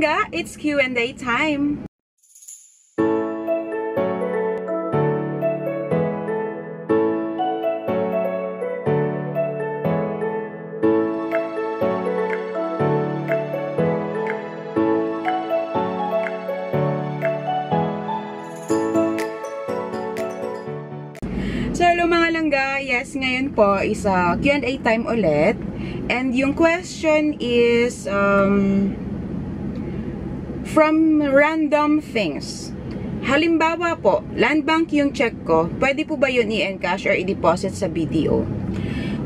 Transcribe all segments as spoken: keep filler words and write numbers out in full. Ayun nga, it's Q and A time. So hello mga langga, yes, ngayon po is uh, Q and A time ulit. And yung question is um, from random things. Halimbawa po, Landbank yung check ko, pwede po ba yun i-encash or i-deposit sa B D O?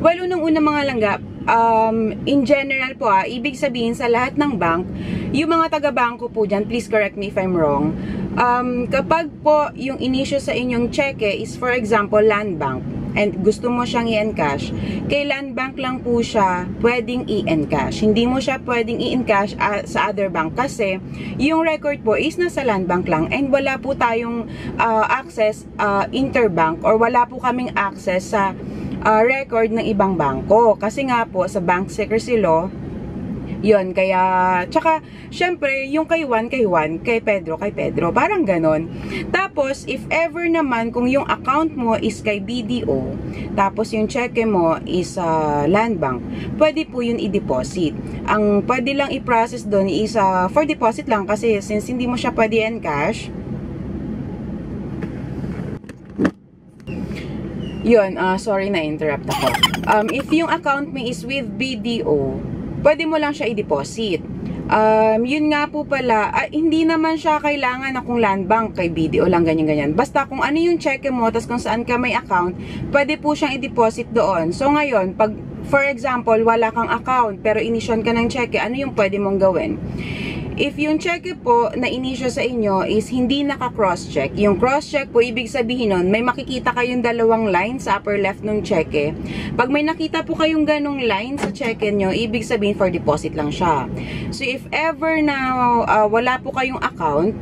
Well, unang-una mga langga, um, in general po ah, ibig sabihin sa lahat ng bank, yung mga taga-banko po dyan, please correct me if I'm wrong, Um, kapag po yung in-issue sa inyong cheque is for example Landbank and gusto mo siyang i-encash, kay Landbank lang po siya pwedeng i-encash. Hindi mo siya pwedeng i-encash uh, sa other bank kasi yung record po is nasa Landbank lang and wala po tayong uh, access uh, interbank or wala po kaming access sa uh, record ng ibang bangko. Kasi nga po sa bank secrecy law, yun, kaya, tsaka, syempre, yung kay Juan, kay Juan, kay Pedro, kay Pedro, parang ganon. Tapos, if ever naman, kung yung account mo is kay B D O, tapos yung cheque mo is uh, Landbank, pwede po yun i-deposit. Ang pwede lang i-process doon is uh, for deposit lang kasi since hindi mo siya pwede encash, yun, uh, sorry na-interrupt ako. Um, if yung account mo is with B D O, pwede mo lang siya i-deposit. Um, yun nga po pala, ah, hindi naman siya kailangan na kung Landbank, kay B D O lang, ganyan-ganyan. Basta kung ano yung cheque mo, tas kung saan ka may account, pwede po siyang i-deposit doon. So ngayon, pag, for example, wala kang account, pero inisyon ka ng cheque, ano yung pwede mong gawin? If yung cheque po na inisyo sa inyo is hindi naka-cross-check, yung cross-check po, ibig sabihin nun, may makikita kayong dalawang line sa upper left ng cheque. Pag may nakita po kayong ganong line sa cheque nyo, ibig sabihin for deposit lang siya. So if ever now uh, wala po kayong account,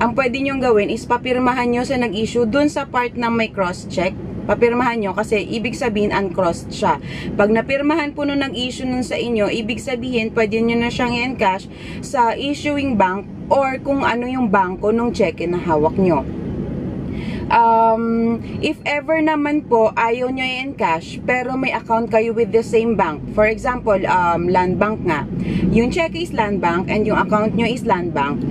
ang pwede nyong gawin is papirmahan nyo sa nag-issue dun sa part na may cross-check. Papirmahan nyo kasi ibig sabihin uncrossed siya. Pag napirmahan po nung nag-issue nun sa inyo, ibig sabihin pwede nyo na siyang i-encash sa issuing bank or kung ano yung banko nung cheque na hawak nyo. Um, if ever naman po ayaw nyo i-encash pero may account kayo with the same bank, for example um, Landbank nga, yung cheque is Landbank and yung account nyo is Landbank,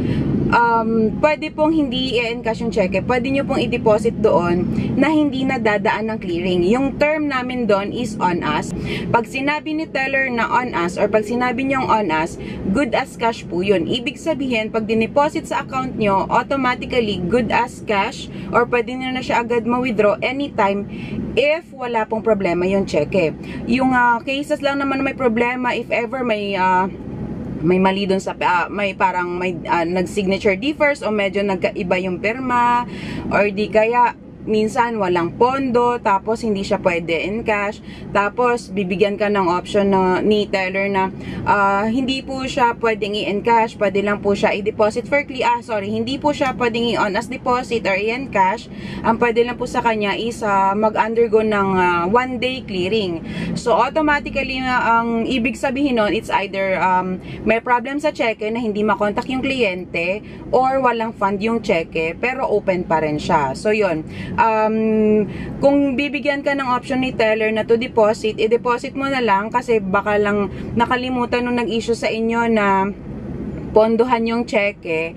Um, pwede pong hindi i-encash yung cheque, pwede nyo pong i-deposit doon na hindi nadadaan ng clearing. Yung term namin doon is on us. Pag sinabi ni teller na on us or pag sinabi nyo on us, good as cash po yun. Ibig sabihin, pag dineposit sa account nyo, automatically good as cash or pwede nyo na siya agad ma-withdraw anytime if wala pong problema yung cheque. Yung uh, cases lang naman may problema, if ever may... Uh, may mali doon sa uh, may parang may uh, nag-signature differs o medyo nagkaiba yung pirma or di kaya minsan walang pondo tapos hindi siya pwede in cash, tapos bibigyan ka ng option na, ni teller na uh, hindi po siya pwedeng i-in cash, pwede lang po siya i-deposit for clear, ah sorry, hindi po siya pwedeng i-on as deposit or i-in cash, ang pwede lang po sa kanya is uh, mag-undergo ng uh, one day clearing. So automatically uh, ang ibig sabihin nun, it's either um, may problem sa cheque na hindi makontak yung kliyente or walang fund yung cheque pero open pa rin siya. So yun, Um, kung bibigyan ka ng option ni teller na to deposit, i-deposit mo na lang kasi baka lang nakalimutan nung nag-issue sa inyo na pondohan yung cheque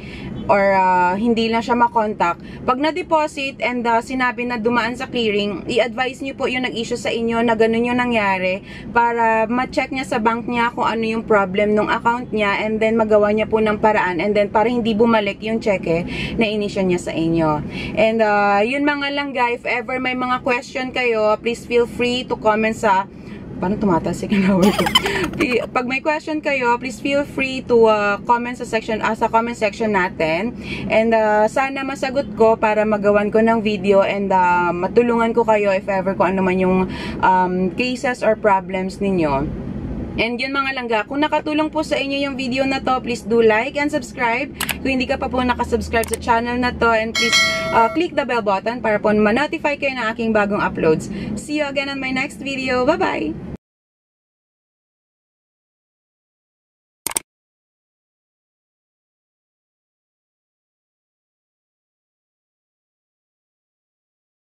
or uh, hindi lang siya makontak. Pag na-deposit and uh, sinabi na dumaan sa clearing, i-advise nyo po yung nag-issue sa inyo na ganun yung nangyari para ma-check niya sa bank niya kung ano yung problem ng account niya and then magawa niya po ng paraan and then para hindi bumalik yung cheque na inisyon niya sa inyo. And uh, yun mga langga, if ever may mga question kayo, please feel free to comment sa Paano tumatasik na word ko? Pag may question kayo, please feel free to uh, comment sa section, uh, sa comment section natin. And uh, sana masagot ko para magawan ko ng video and uh, matulungan ko kayo if ever kung ano man yung um, cases or problems ninyo. And yun mga langga, kung nakatulong po sa inyo yung video na to, please do like and subscribe. Kung hindi ka pa po nakasubscribe sa channel na to, and please uh, click the bell button para po ma-notify kayo ng aking bagong uploads. See you again on my next video. Bye-bye!